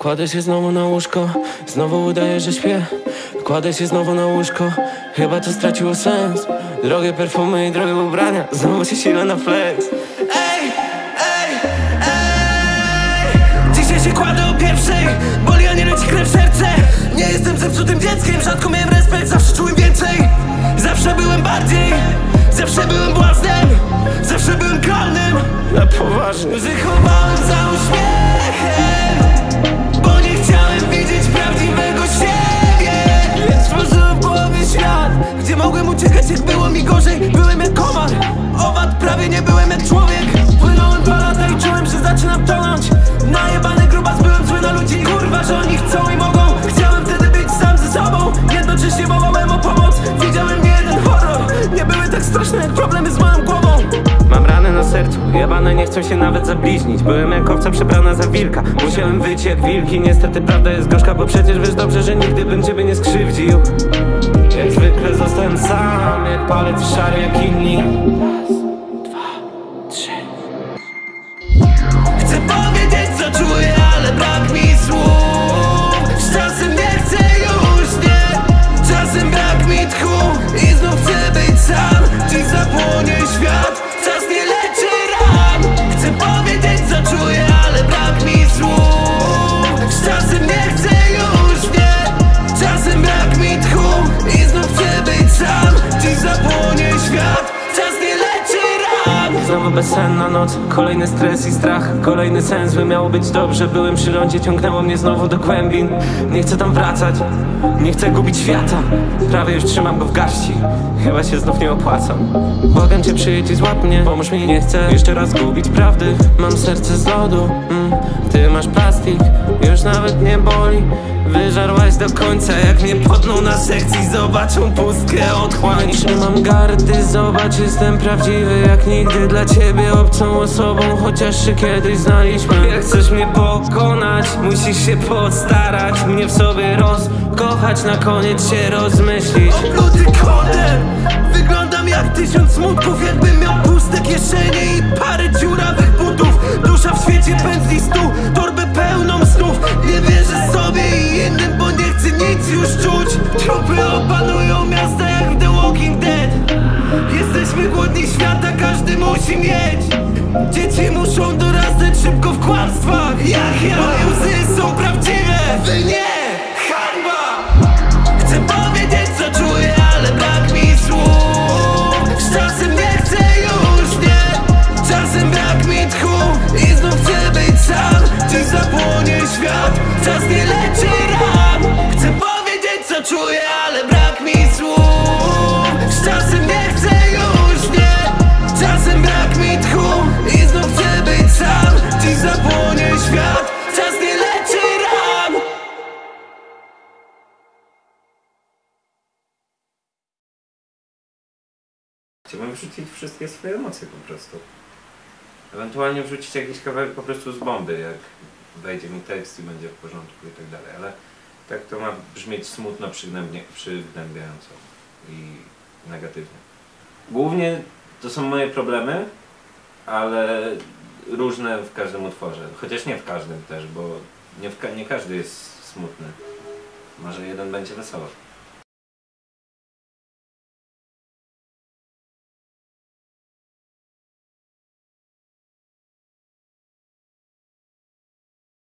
Kładę się znowu na łóżko, znowu udaję, że śpię. Kładę się znowu na łóżko, chyba to straciło sens. Drogie perfumy i drogie ubrania, znowu się sile na flex. Ej, ej, ej. Dzisiaj się kładę o pierwszej, boli, a nie leci krew serce. Nie jestem zepsutym dzieckiem, rzadko miałem respekt, zawsze czułem więcej. Zawsze byłem bardziej, zawsze byłem błaznem, zawsze byłem kalnym. Na poważnie. Łzy chowałem za uśmiechem, bo nie chciałem widzieć prawdziwego siebie. Więc tworzyłem w głowie świat, gdzie mogłem uciekać, jak było mi gorzej. Byłem jak komar, owad, prawie nie byłem jak człowiek. Płynąłem 2 lata i czułem, że zaczynam tonąć. Najebany grubas, byłem zły na ludzi. Kurwa, że oni chcą i mogą. Chciałem wtedy być sam ze sobą, jednocześnie wołałem o pomoc. Widziałem nie jeden horror, nie były tak straszne jak problemy z moją głową. Mam rany na sercu, jebane, nie chcą się nawet zabliźnić. Byłem jak owca przebrana za wilka, musiałem wyć jak wilki. Niestety prawda jest gorzka, bo przecież wiesz dobrze, że nigdy bym ciebie nie skrzywdził. Jak zwykle zostałem sam, jak palec szary jak inni. Raz, 2, 3. Chcę powiedzieć, co czuję, ale brak mi słów. Z czasem nie chcę już, nie. Czasem brak mi tchu i znów chcę być sam. Dziś zapłonie świat, czuję, ale brak mi słów. Z czasem nie chcę już, nie. Czasem brak mi tchu i znów chcę być sam. Dziś zapłonie świat, czas nie leczy ran. Znowu bezsenna noc, kolejny stres i strach. Kolejny sens, by miało być dobrze. Byłem przy lądzie, ciągnęło mnie znowu do głębin. Nie chcę tam wracać, nie chcę gubić świata. Prawie już trzymam go w garści, chyba się znów nie opłacam. Błagam cię, przyjdź i złap mnie, pomóż mi, nie chcę jeszcze raz gubić prawdy. Mam serce z lodu, ty masz plastik, już nawet nie boli. Wyżarłaś do końca, jak mnie podną na sekcji, zobaczą pustkę otchłań. Trzymam gardy, zobacz, jestem prawdziwy jak nigdy. Dla ciebie obcą osobą, chociaż się kiedyś znaliśmy. Jak chcesz mnie pokonać, musisz się postarać, mnie w sobie rozkochać, na koniec się rozmyślić. Obluty kotem, wyglądam jak 1000 smutków. Jakbym miał puste kieszenie i parę dziurawych butów. Dusza w świecie pędzli stół, torbę pełną snów. Nie wierzę sobie i innym, bo nie chcę nic już czuć. Trupy opanują miasta jak The Walking Dead. Jesteśmy głodni świata, każdy musi mieć. Dzieci muszą dorastać szybko w kłamstwach. Jak ja, moje łzy są prawdziwe, wy nie! Dziś zapłonie świat, czas nie leczy ran. Chcę powiedzieć, co czuję, ale brak mi słów. Z czasem nie chcę już, nie. Czasem brak mi tchu i znów chcę być sam. Dziś zapłonie świat, czas nie leczy ran. Chciałbym wrzucić wszystkie swoje emocje po prostu. Ewentualnie wrzucić jakiś kawałek po prostu z bomby, jak wejdzie mi tekst i będzie w porządku i tak dalej, ale tak to ma brzmieć smutno, przygnębiająco i negatywnie. Głównie to są moje problemy, ale różne w każdym utworze, chociaż nie w każdym też, bo nie każdy jest smutny. Może jeden będzie wesoły.